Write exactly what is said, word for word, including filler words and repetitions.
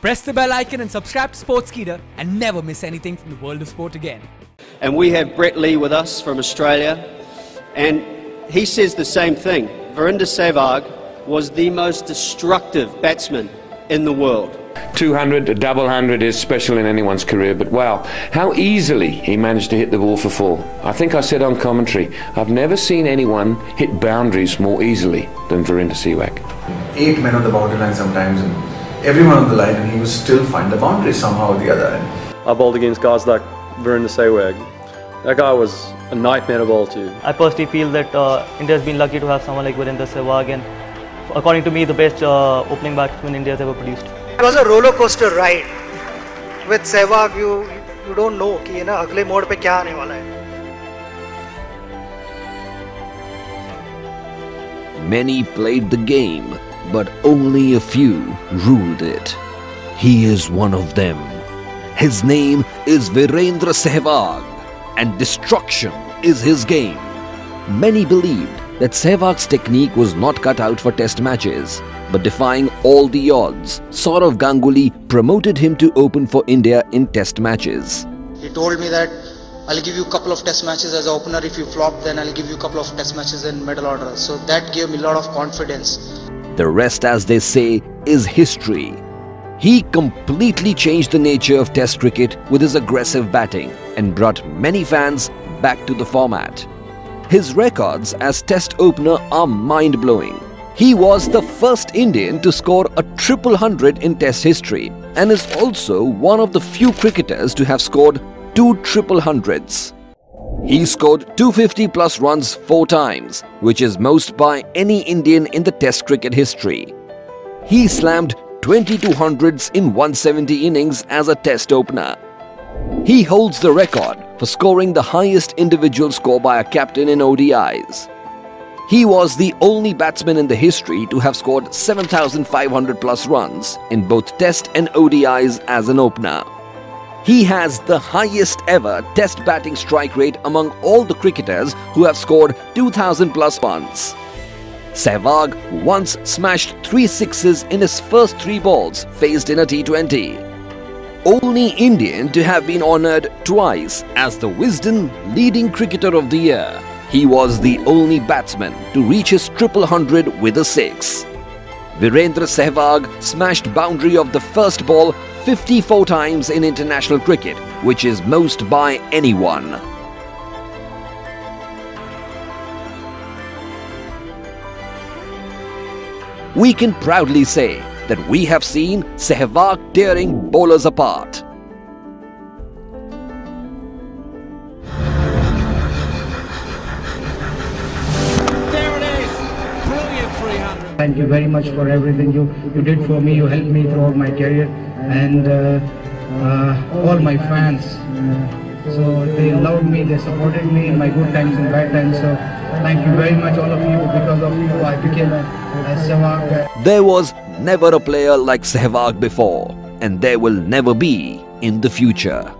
Press the bell icon and subscribe to Sportskeeda and never miss anything from the world of sport again. And we have Brett Lee with us from Australia, and he says the same thing. Virender Sehwag was the most destructive batsman in the world. two hundred, a double hundred is special in anyone's career, but wow, how easily he managed to hit the ball for four. I think I said on commentary, I've never seen anyone hit boundaries more easily than Virender Sehwag. Eight men on the boundary line sometimes, and everyone on the line, and he would still find the boundary somehow or the other. I bowled against guys like Virender Sehwag. That guy was a nightmare to bowl to. I personally feel that uh, India has been lucky to have someone like Virender Sehwag, and according to me, the best uh, opening batsman India has ever produced. It was a roller coaster ride. With Sehwag, you you don't know कि ये ना अगले मोड़ पे क्या आने वाला है. Many played the game, but only a few ruled it. He is one of them. His name is Virender Sehwag, and destruction is his game. Many believed that Sehwag's technique was not cut out for test matches, but defying all the odds, Saurav Ganguly promoted him to open for India in test matches. He told me that, I'll give you a couple of test matches as an opener. If you flop, then I'll give you a couple of test matches in middle order. So that gave me a lot of confidence. The rest, as they say, is history. He completely changed the nature of test cricket with his aggressive batting and brought many fans back to the format. His records as test opener are mind-blowing. He was the first Indian to score a triple hundred in test history and is also one of the few cricketers to have scored two triple hundreds. He scored two hundred fifty plus runs four times, which is most by any Indian in the test cricket history. He slammed twenty-two hundreds in one hundred seventy innings as a test opener. He holds the record for scoring the highest individual score by a captain in O D Is. He was the only batsman in the history to have scored seven thousand five hundred plus runs in both Test and O D Is as an opener. He has the highest ever Test batting strike rate among all the cricketers who have scored two thousand plus runs. Sehwag once smashed three sixes in his first three balls faced in a T twenty. Only Indian to have been honoured twice as the Wisden Leading Cricketer of the Year. He was the only batsman to reach his triple hundred with a six. Virender Sehwag smashed boundary of the first ball fifty-four times in international cricket, which is most by anyone. We can proudly say that we have seen Sehwag tearing bowlers apart. There it is! Brilliant three hundred! Thank you very much for everything you, you did for me. You helped me throughout my career, and uh, uh, all my fans. Uh, so they loved me, they supported me in my good times and bad times. So thank you very much, all of you. Because of you, I became a, a Sehwag. There was never a player like Sehwag before, and there will never be in the future.